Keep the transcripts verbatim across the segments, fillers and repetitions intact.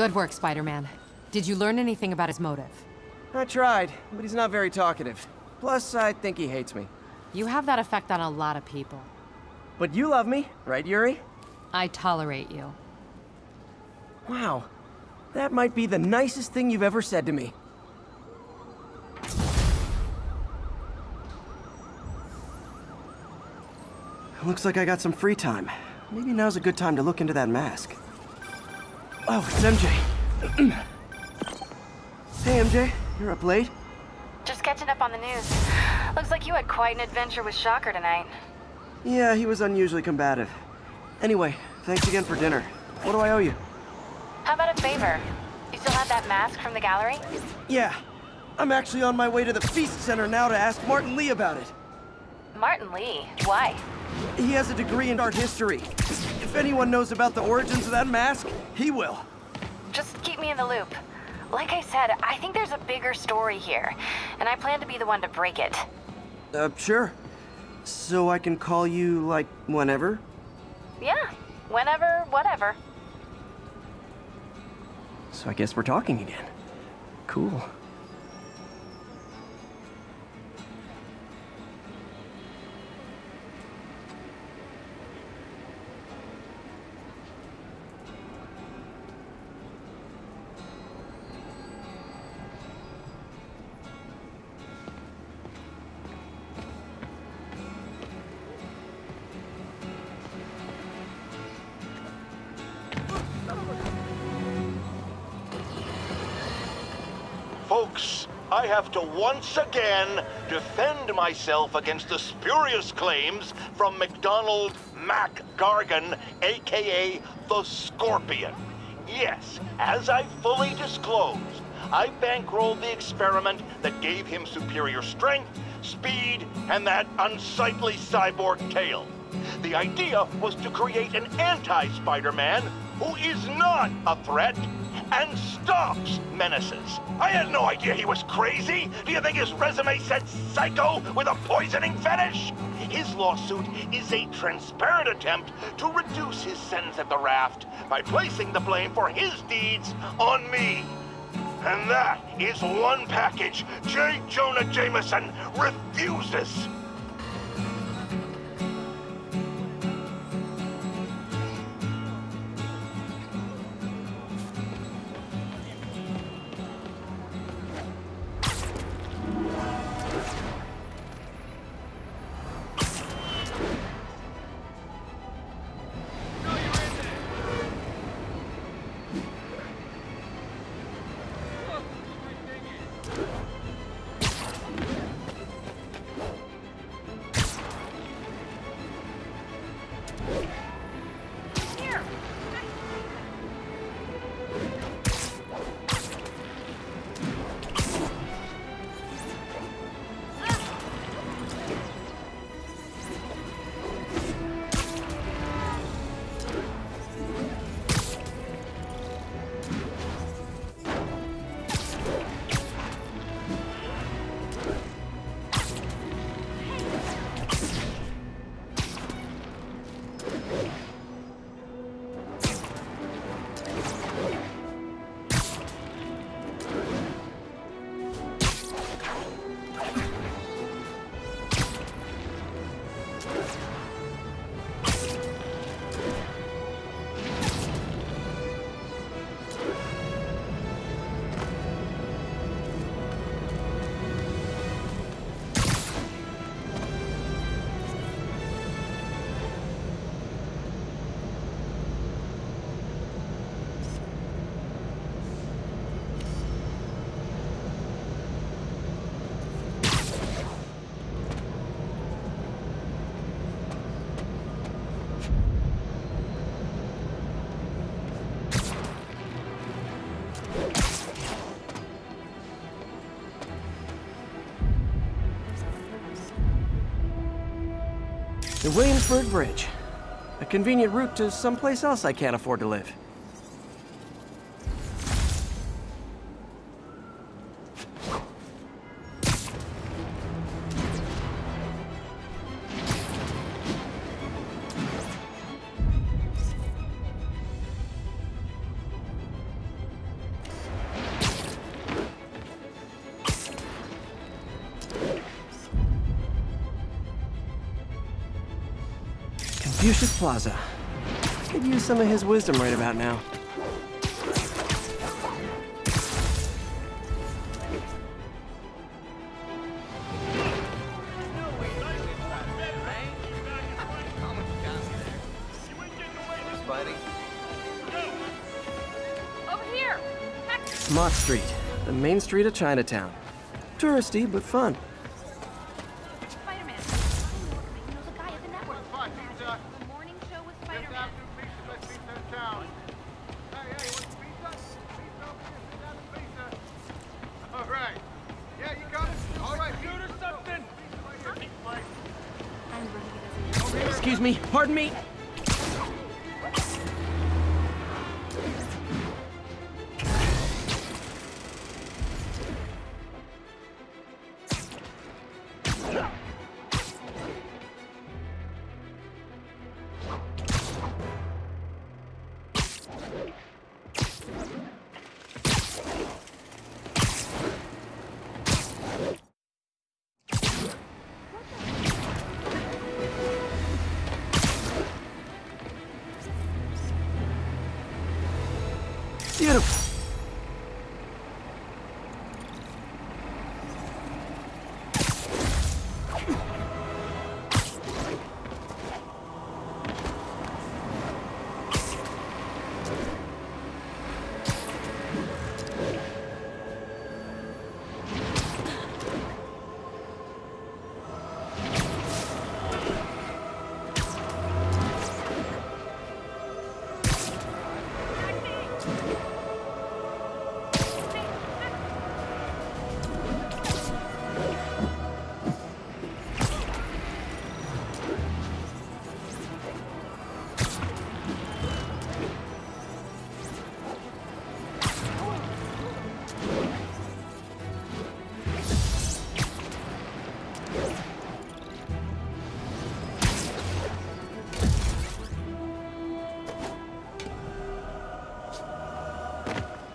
Good work, Spider-Man. Did you learn anything about his motive? I tried, but he's not very talkative. Plus, I think he hates me. You have that effect on a lot of people. But you love me, right, Yuri? I tolerate you. Wow. That might be the nicest thing you've ever said to me. Looks like I got some free time. Maybe now's a good time to look into that mask. Oh, it's M J. Hey, M J. You're up late? Just catching up on the news. Looks like you had quite an adventure with Shocker tonight. Yeah, he was unusually combative. Anyway, thanks again for dinner. What do I owe you? How about a favor? You still have that mask from the gallery? Yeah. I'm actually on my way to the Feast Center now to ask Martin Lee about it. Martin Lee? Why? He has a degree in art history. If anyone knows about the origins of that mask, he will. Just keep me in the loop. Like I said, I think there's a bigger story here, and I plan to be the one to break it. Uh, sure. So I can call you, like, whenever? Yeah. Whenever, whatever. So I guess we're talking again. Cool. I have to once again defend myself against the spurious claims from McDonald MacGargan, a k a the Scorpion. Yes, as I fully disclosed, I bankrolled the experiment that gave him superior strength, speed, and that unsightly cyborg tail. The idea was to create an anti-Spider-Man who is not a threat, and stops menaces. I had no idea he was crazy. Do you think his resume said psycho with a poisoning fetish? His lawsuit is a transparent attempt to reduce his sentence at the raft by placing the blame for his deeds on me. And that is one package J. Jonah Jameson refuses. The Williamsburg Bridge. A convenient route to someplace else I can't afford to live. Confucius Plaza. Could use some of his wisdom right about now. Mott Street, the main street of Chinatown. Touristy, but fun. Spider-Man. He knows a guy at the network. The morning show with Spider-Man. Hey, hey, pizza? Pizza, all right. Yeah, you got it? All right. Shoot or something. Huh? Excuse me. Pardon me.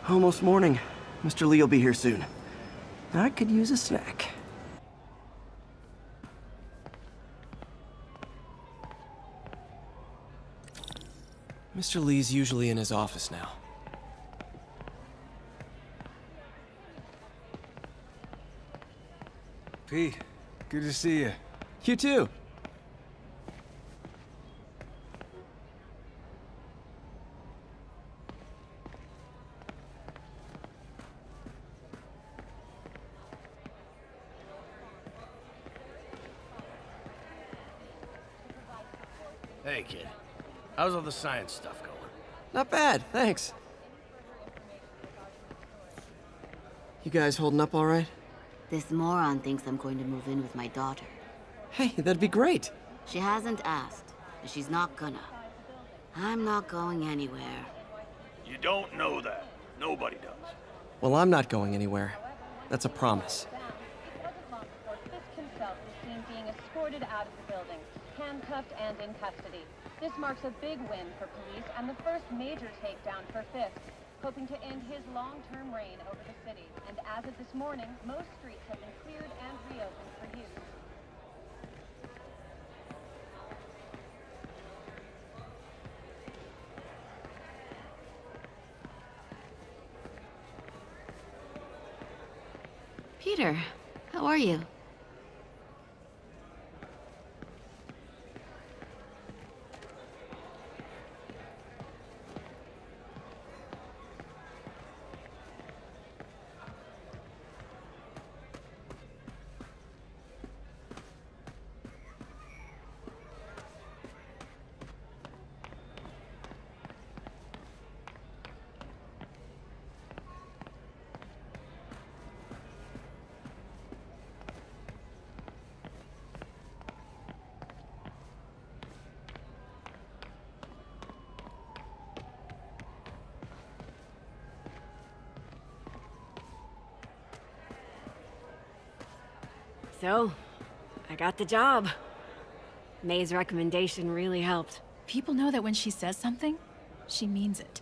Almost morning. Mister Lee will be here soon. I could use a snack. Mister Lee's usually in his office now. Pete, good to see you. You too. Hey, kid. How's all the science stuff going? Not bad, thanks. You guys holding up all right? This moron thinks I'm going to move in with my daughter. Hey, that'd be great. She hasn't asked, and she's not gonna. I'm not going anywhere. You don't know that. Nobody does. Well, I'm not going anywhere. That's a promise. Fisk himself was seen being escorted out of the building, handcuffed and in custody. This marks a big win for police and the first major takedown for Fisk, hoping to end his long-term reign over the city. And as of this morning, most streets have been cleared and reopened for use. Peter, how are you? So, I got the job. May's recommendation really helped. People know that when she says something, she means it.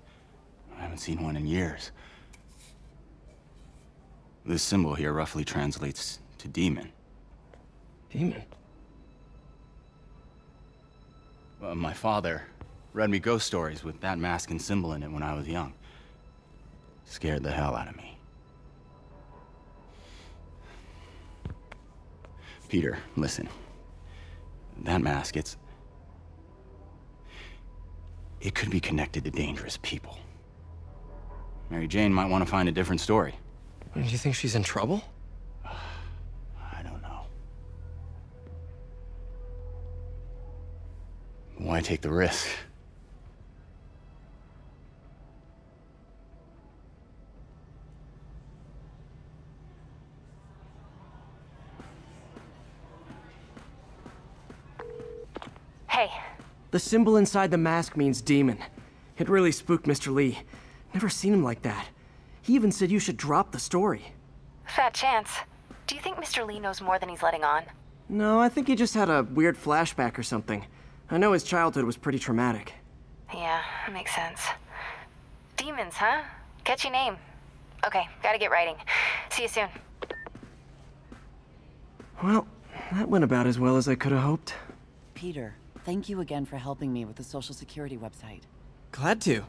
I haven't seen one in years. This symbol here roughly translates to demon. Demon? Uh, my father read me ghost stories with that mask and symbol in it when I was young. Scared the hell out of me. Peter, listen. That mask, it's... it could be connected to dangerous people. Mary Jane might want to find a different story. Do you think she's in trouble? I don't know. Why take the risk? Hey. The symbol inside the mask means demon. It really spooked Mister Lee. Never seen him like that. He even said you should drop the story. Fat chance. Do you think Mister Lee knows more than he's letting on? No, I think he just had a weird flashback or something. I know his childhood was pretty traumatic. Yeah, makes sense. Demons, huh? Catchy name. Okay, gotta get writing. See you soon. Well, that went about as well as I could have hoped. Peter, thank you again for helping me with the Social Security website. Glad to.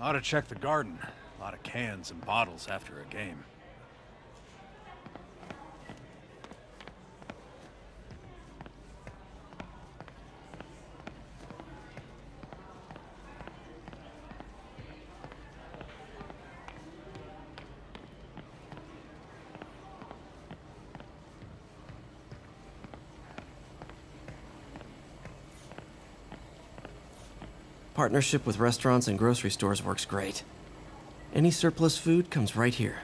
Ought to check the garden. A lot of cans and bottles after a game. Partnership with restaurants and grocery stores works great. Any surplus food comes right here.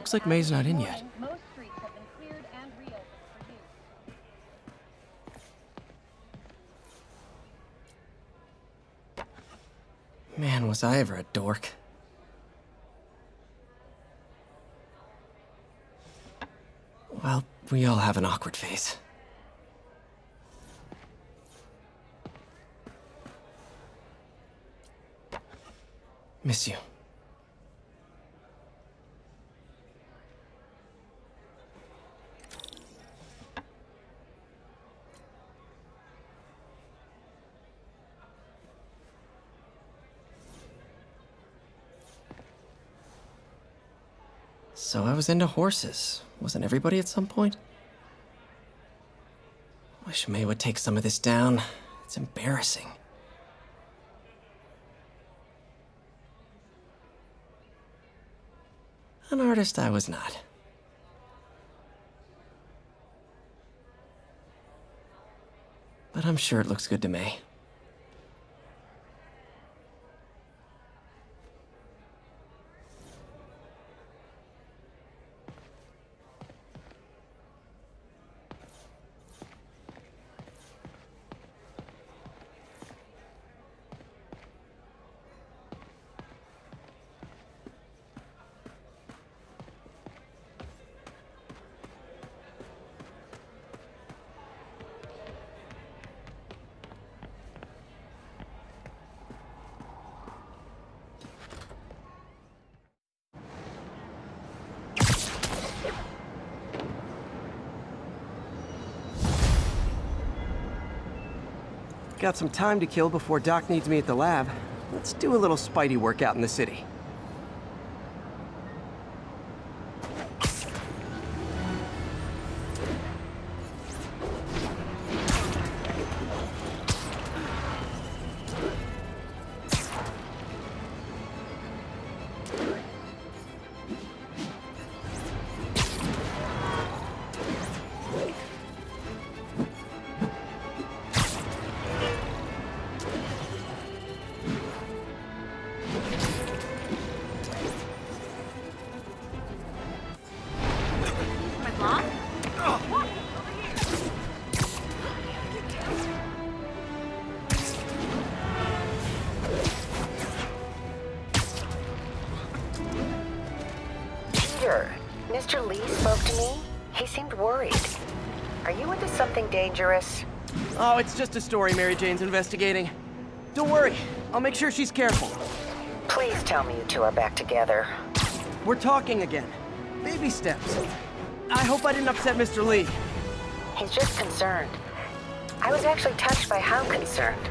Looks like May's not in yet. Most streets have been cleared and reopened for use. Man, was I ever a dork. Well, we all have an awkward phase. Miss you. So I was into horses. Wasn't everybody at some point? Wish May would take some of this down. It's embarrassing. An artist I was not. But I'm sure it looks good to May. Got some time to kill before Doc needs me at the lab. Let's do a little Spidey work out in the city. Mister Lee spoke to me. He seemed worried. Are you into something dangerous? Oh, it's just a story Mary Jane's investigating. Don't worry. I'll make sure she's careful. Please tell me you two are back together. We're talking again. Baby steps. I hope I didn't upset Mister Lee. He's just concerned. I was actually touched by how concerned.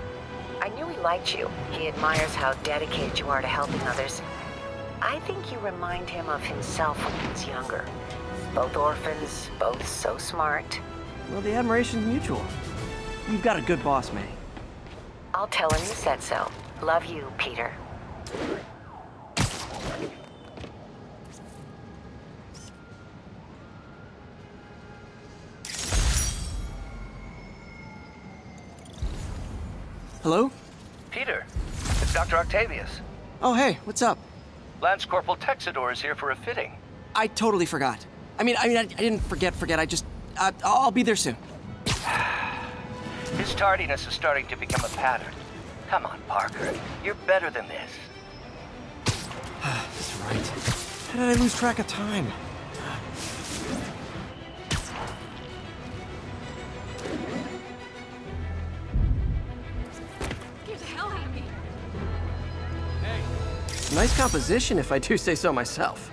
I knew he liked you. He admires how dedicated you are to helping others. I think you remind him of himself when he was younger. Both orphans, both so smart. Well, the admiration's mutual. You've got a good boss, May. I'll tell him you said so. Love you, Peter. Hello? Peter, it's Doctor Octavius. Oh, hey, what's up? Lance Corporal Texidor is here for a fitting. I totally forgot. I mean, I mean, I, I didn't forget, forget. I just, uh, I'll be there soon. His tardiness is starting to become a pattern. Come on, Parker. You're better than this. That's right. How did I lose track of time? Nice composition, if I do say so myself.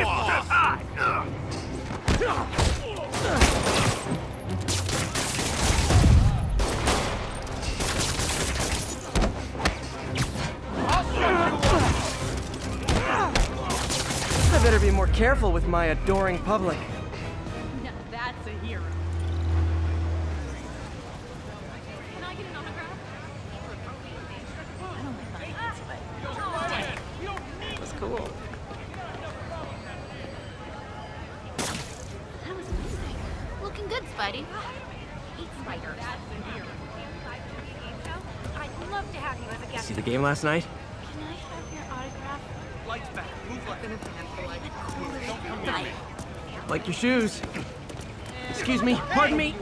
I better be more careful with my adoring public. Last night? Can I have your autograph? Lights back. Move like. Like your shoes. Excuse me. Pardon me.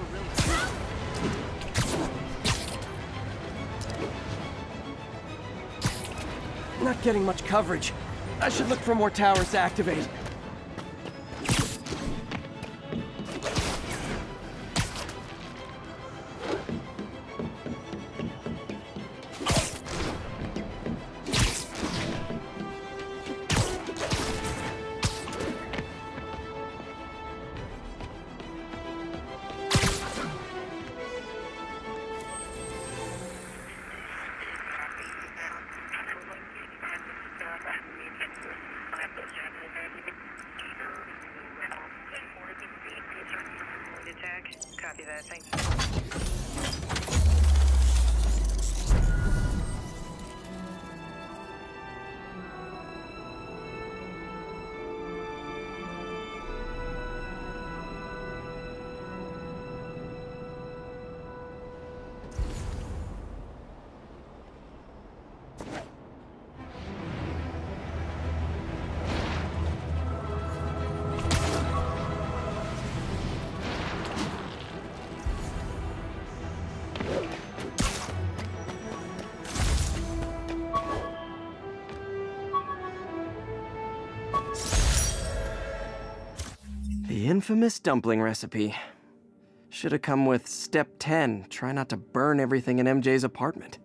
Not getting much coverage. I should look for more towers to activate. The infamous dumpling recipe. Should have come with step ten, try not to burn everything in M J's apartment.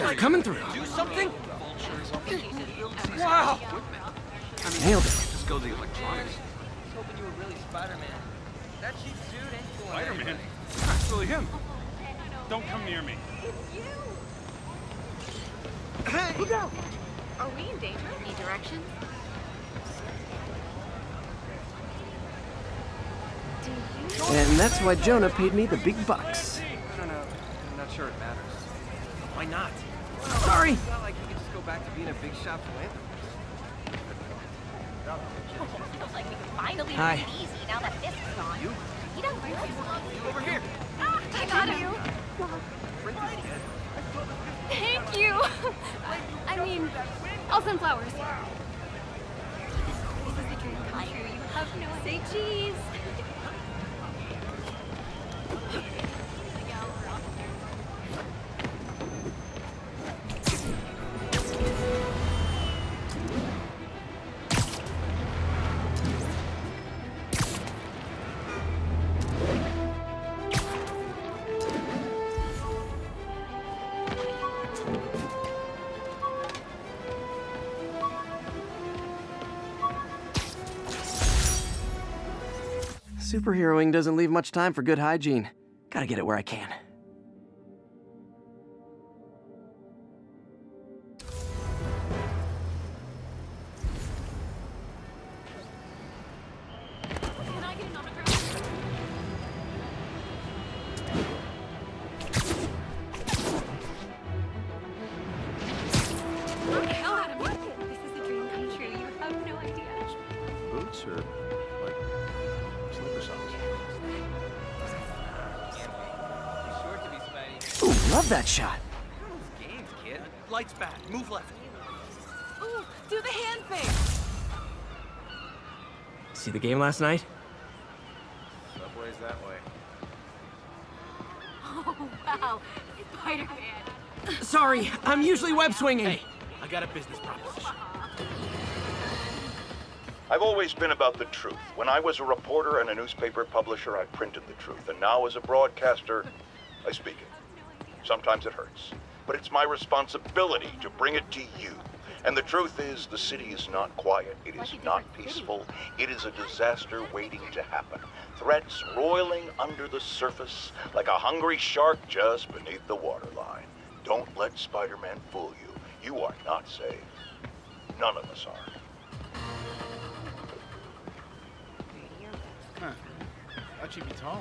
Hot coming through. Do something? Wow! Nailed it. Just go the electronics. I was hoping you were really Spider-Man. That cheap suit ain't cool. Spider-Man? It's actually him. Don't come near me. It's you! Hey! Look out! Are we in danger? Any directions? And that's why Jonah paid me the big bucks. I don't know. I'm not sure it matters. Why not? Sorry! It's not like you can just go back to being a big shot philanthropist. Feels like we can finally make it easy now that Fisk is on. You? He doesn't really want you. Over here! Ah, I got him! Thank you! I mean, all sunflowers. Wow. This is the dream come true. You have no idea. Say cheese! Superheroing doesn't leave much time for good hygiene. Gotta get it where I can. That shot. Games, kid. Lights back. Move left. Ooh, do the hand thing. See the game last night? Subway's that way. Oh wow, Spider-Man. Sorry, I'm usually web swinging. Hey, I got a business proposition. I've always been about the truth. When I was a reporter and a newspaper publisher, I printed the truth, and now as a broadcaster, I speak it. Sometimes it hurts, but it's my responsibility to bring it to you. And the truth is, the city is not quiet. It is not peaceful. It is a disaster waiting to happen. Threats roiling under the surface like a hungry shark just beneath the waterline. Don't let Spider-Man fool you. You are not safe. None of us are. Huh. Thought you'd be taller.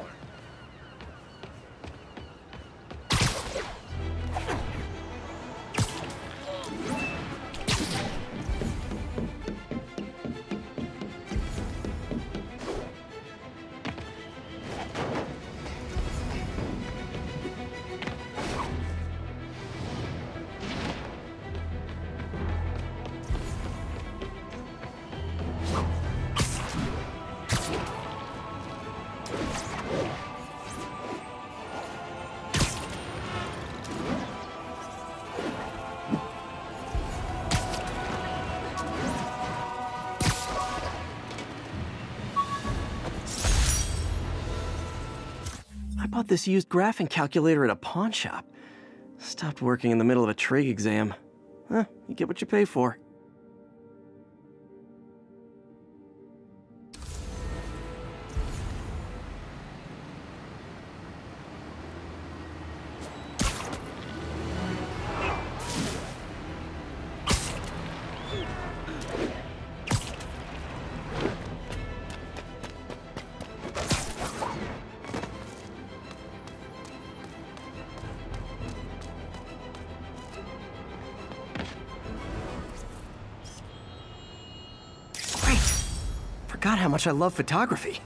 I bought this used graphing calculator at a pawn shop. Stopped working in the middle of a trig exam. Huh, you get what you pay for. God, how much I love photography.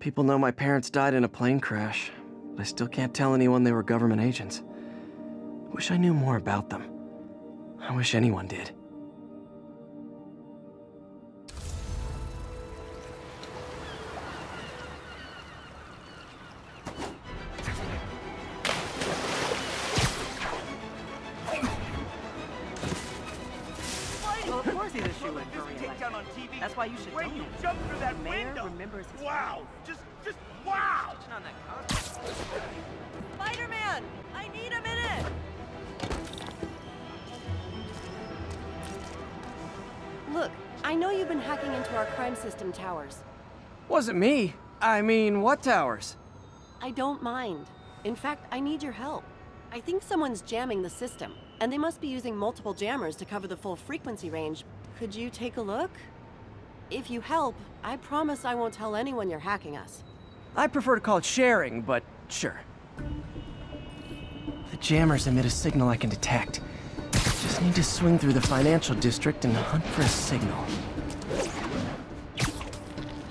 People know my parents died in a plane crash, but I still can't tell anyone they were government agents. I wish I knew more about them. I wish anyone did. Wasn't me. I mean, what towers? I don't mind. In fact, I need your help. I think someone's jamming the system, and they must be using multiple jammers to cover the full frequency range. Could you take a look? If you help, I promise I won't tell anyone you're hacking us. I prefer to call it sharing, but sure. The jammers emit a signal I can detect. I just need to swing through the financial district and hunt for a signal.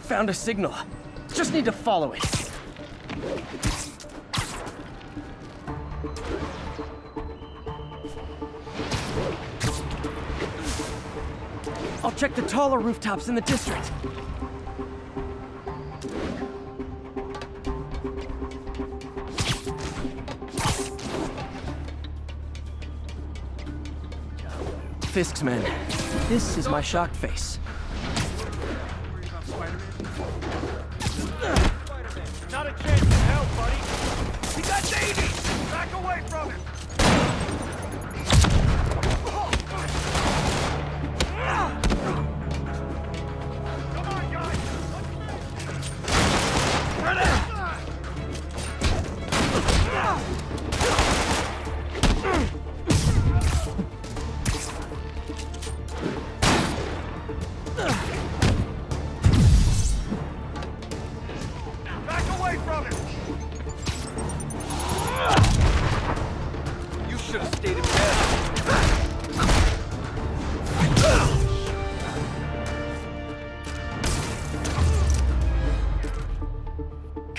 Found a signal. Just need to follow it. I'll check the taller rooftops in the district. Fisk's men. This is my shocked face. Not a chance in hell, buddy. He got Davies! Back away from him! Come on, guys! Ready!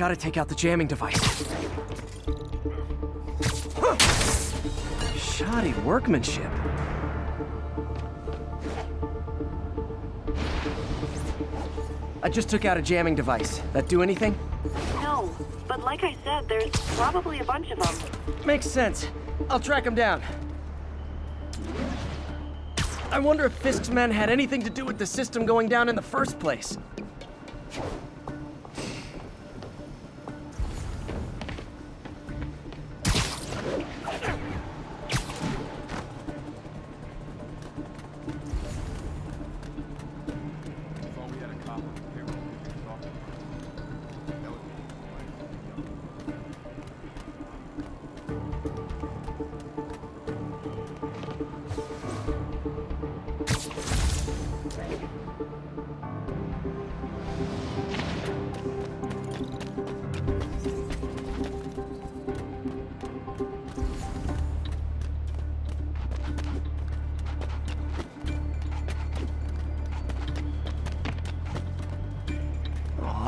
Gotta take out the jamming device. Shoddy workmanship. I just took out a jamming device. That do anything? No, but like I said, there's probably a bunch of them. Makes sense. I'll track them down. I wonder if Fisk's men had anything to do with the system going down in the first place.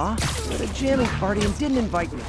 Huh? At a jamming party and didn't invite me.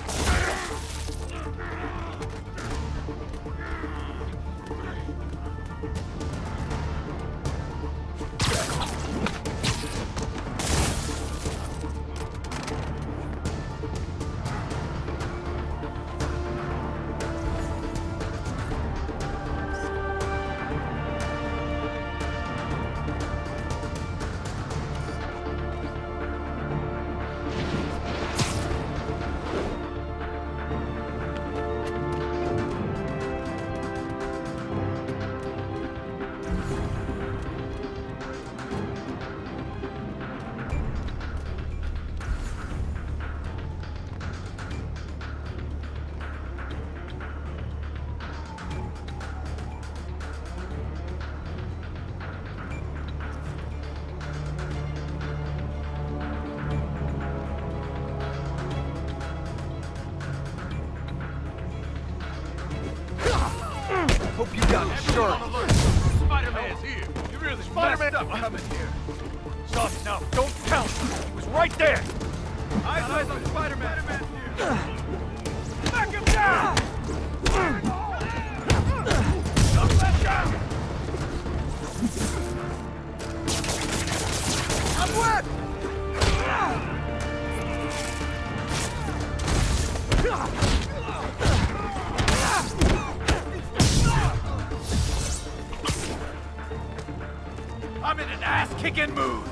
Hope you got it. Sure. Spider-Man is here. You really Spider-Man up coming here. Just now, don't count. He was right there. Eyes, eyes on Spider-Man. Spider-Man's here. Smack him down. Don't let down. I'm wet. I'm in an ass-kicking mood!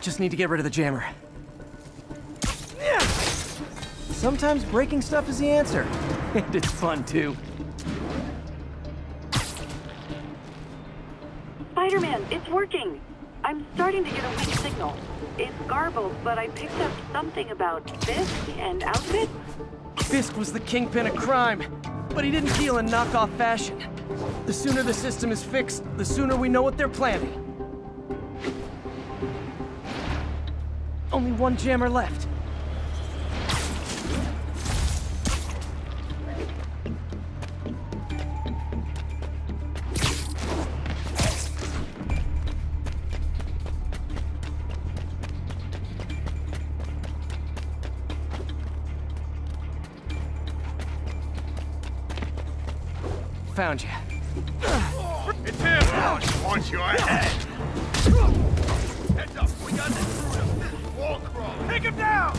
Just need to get rid of the jammer. Sometimes breaking stuff is the answer. And it's fun, too. Spider-Man, it's working! I'm starting to get a weak signal. It's garbled, but I picked up something about Fisk and outfits. Fisk was the kingpin of crime. But he didn't deal in knockoff fashion. The sooner the system is fixed, the sooner we know what they're planning. Only one jammer left. Found you. It's him! I want your head! Heads up! We got this through the fist wall crawl! Take him down!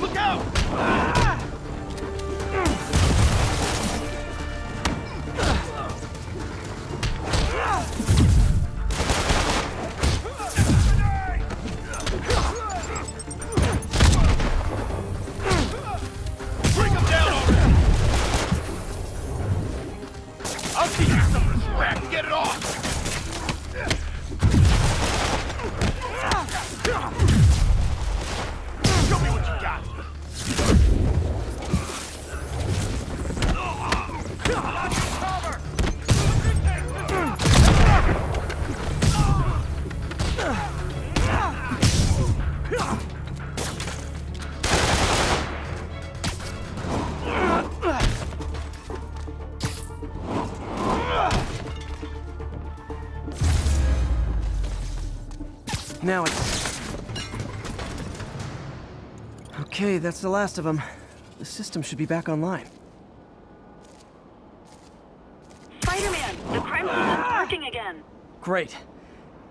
Look out! Now it's... Okay, that's the last of them. The system should be back online. Spider-Man, the crime system's working again. Great.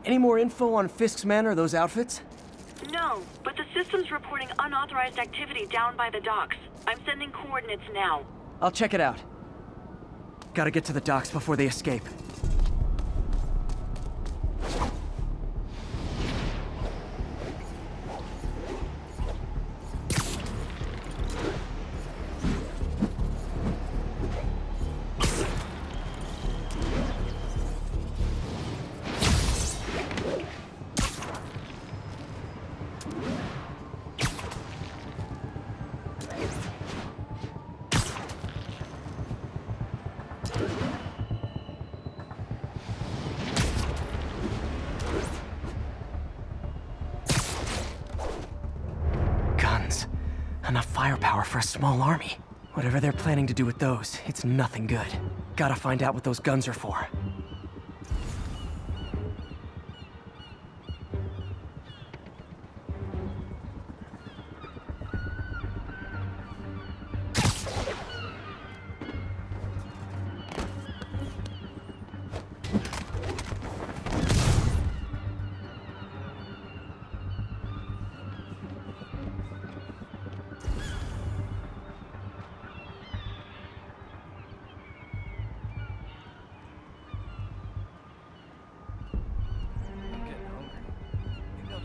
Any more info on Fisk's men or those outfits? No, but the system's reporting unauthorized activity down by the docks. I'm sending coordinates now. I'll check it out. Gotta get to the docks before they escape. Enough firepower for a small army. Whatever they're planning to do with those, it's nothing good. gotta find out what those guns are for.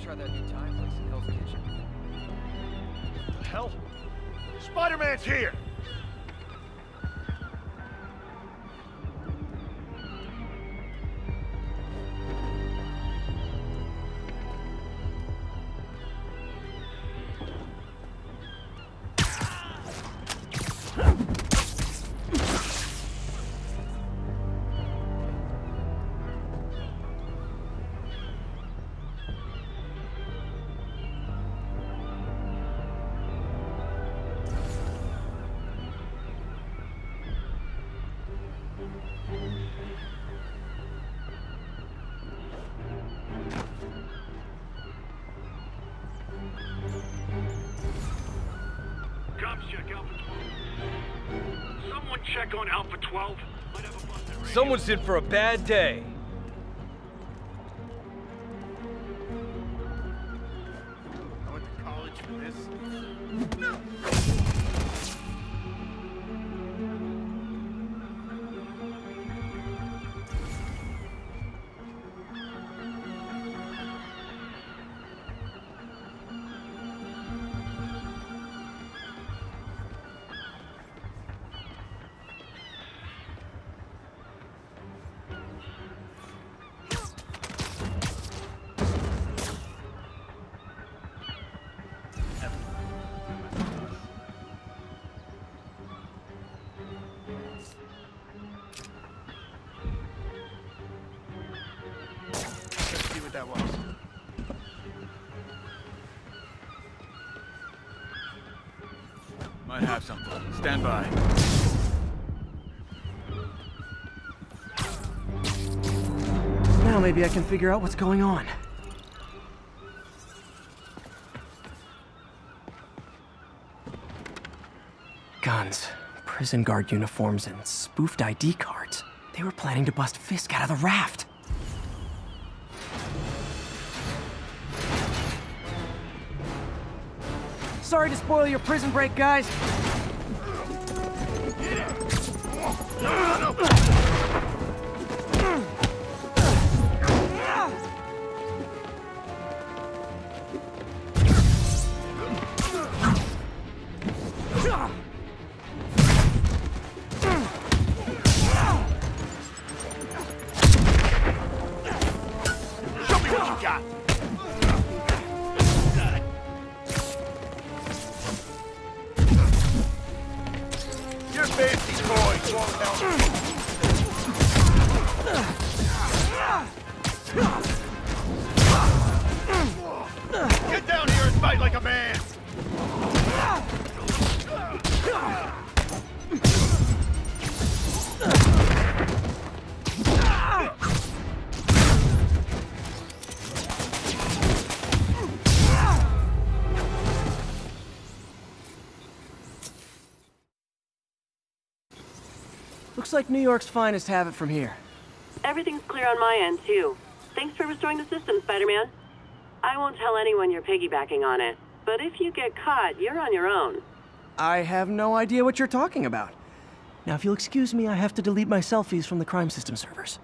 Try that new Thai place in Hell's Kitchen. What the hell? Spider-Man's here! Check on Alpha twelve. Someone's in for a bad day. I went to college for this. No. That was. Might have something. Stand by. Now maybe I can figure out what's going on. Guns, prison guard uniforms, and spoofed I D cards. They were planning to bust Fisk out of the raft. Sorry to spoil your prison break, guys. Looks like New York's finest have it from here. Everything's clear on my end, too. Thanks for restoring the system, Spider-Man. I won't tell anyone you're piggybacking on it, but if you get caught, you're on your own. I have no idea what you're talking about. Now, if you'll excuse me, I have to delete my selfies from the crime system servers.